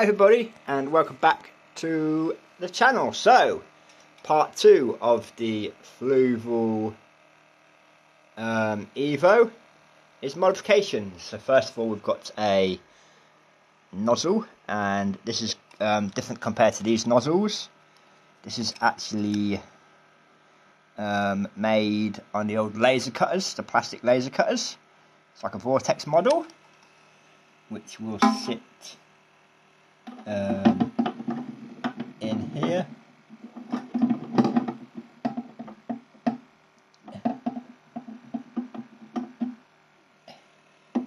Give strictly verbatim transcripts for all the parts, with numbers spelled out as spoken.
Hi everybody, and welcome back to the channel. So, part two of the Fluval um, Evo is modifications. So first of all, we've got a nozzle, and this is um, different compared to these nozzles. This is actually um, made on the old laser cutters, the plastic laser cutters. It's like a vortex model, which will sit Um, in here,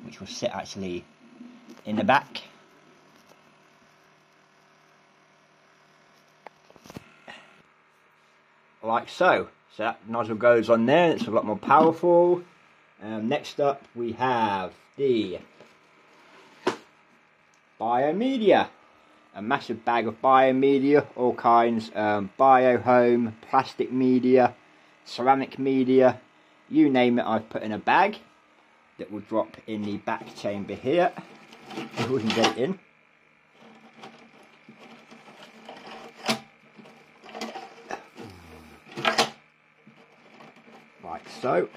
which will sit actually in the back, like so. So that nozzle goes on there, and it's a lot more powerful. Um, next up, we have the biomedia. A massive bag of bio media, all kinds, um, bio home, plastic media, ceramic media, you name it, I've put in a bag that will drop in the back chamber here, if we can get it in. Like so,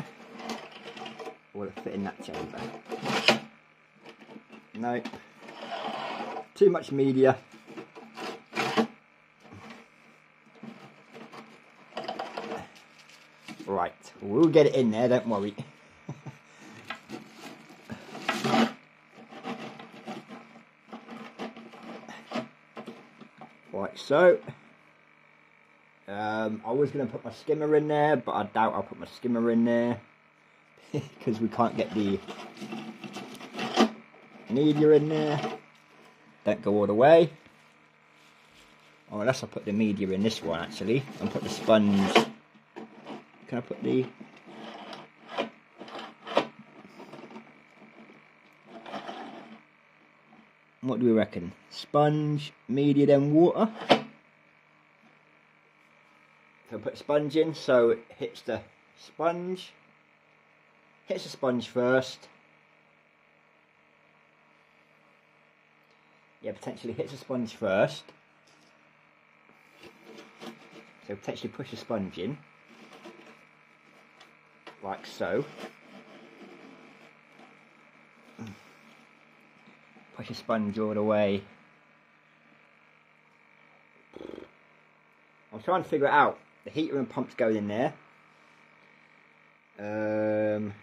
will it fit in that chamber? Nope. Too much media. Right, we'll get it in there, don't worry. Like so. Um, I was going to put my skimmer in there, but I doubt I'll put my skimmer in there because we can't get the media in there. Don't go all the way. Or unless I put the media in this one actually, and put the sponge. Can I put the? What do we reckon? Sponge, media, then water. So I put sponge in, so it hits the sponge. Hits the sponge first. Yeah, potentially hits a sponge first, so potentially push the sponge in, like so. Push a sponge all the way. I'm trying to figure it out. The heater and pump's going in there. Um,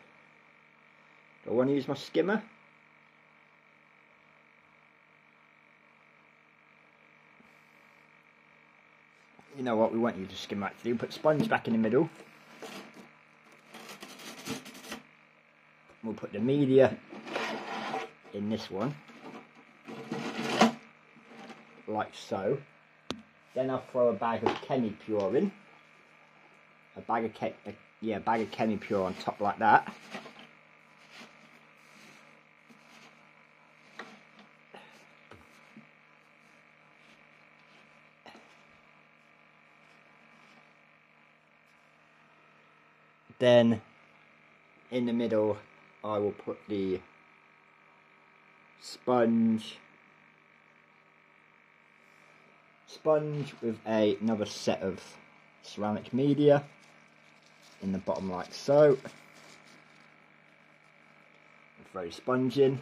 do I want to use my skimmer? You know what, we won't use the skimmer actually, we'll put sponge back in the middle. We'll put the media in this one. Like so. Then I'll throw a bag of Chemi-Pure in. A bag of ke a, yeah, a bag of Chemi-Pure on top like that. Then in the middle I will put the sponge sponge with a, another set of ceramic media in the bottom like so. Throw the sponge in.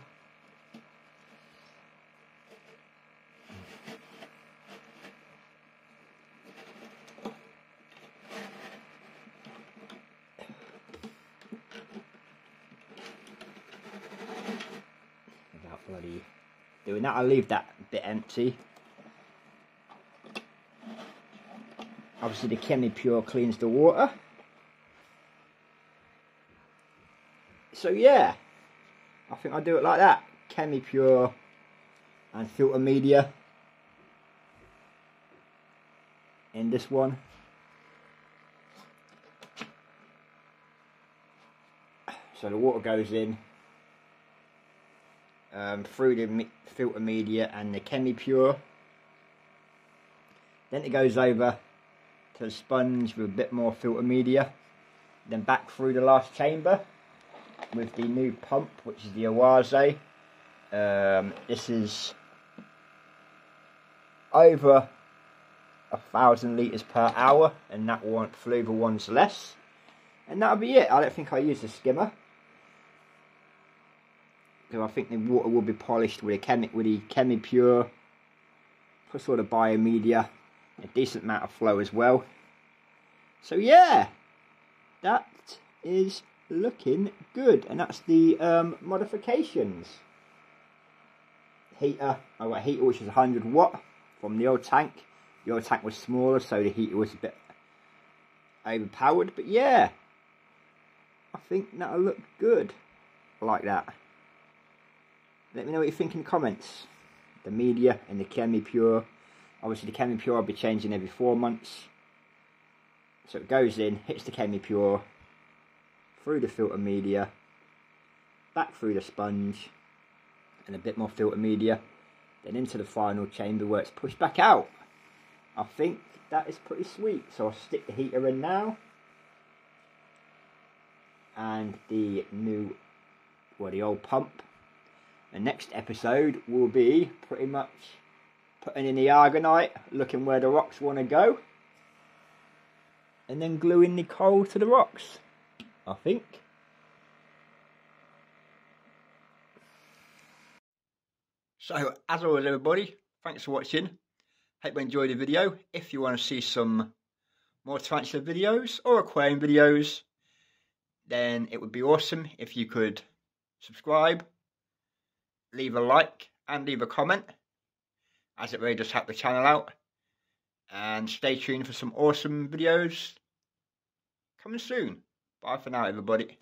Bloody doing that, I'll leave that bit empty. Obviously the Chemi-Pure cleans the water. So yeah, I think I'll do it like that. Chemi-Pure and filter media in this one. So the water goes in. Um, through the me filter media and the Chemi-Pure, then it goes over to the sponge with a bit more filter media, then back through the last chamber with the new pump, which is the Oase. Um, this is over a thousand litres per hour, and that one, Fluval one's less, and that'll be it. I don't think I use a skimmer, because I think the water will be polished with a chemi with the Chemi-Pure, plus all the bio media, a decent amount of flow as well. So yeah, that is looking good, and that's the um, modifications. Heater, I got a heater which is one hundred watt from the old tank. The old tank was smaller, so the heater was a bit overpowered, but yeah, I think that'll look good like that. Let me know what you think in the comments. The media and the Chemi-Pure. Obviously the Chemi-Pure I'll be changing every four months. So it goes in, hits the Chemi-Pure, through the filter media, back through the sponge, and a bit more filter media, then into the final chamber where it's pushed back out. I think that is pretty sweet. So I'll stick the heater in now, and the new, well, the old pump. The next episode will be pretty much putting in the argonite, looking where the rocks want to go, and then gluing the coal to the rocks, I think. So, as always everybody, thanks for watching. Hope you enjoyed the video. If you want to see some more tarantula videos or aquarium videos, then it would be awesome if you could subscribe, leave a like and leave a comment, as it really does help the channel out, and stay tuned for some awesome videos coming soon. Bye for now everybody.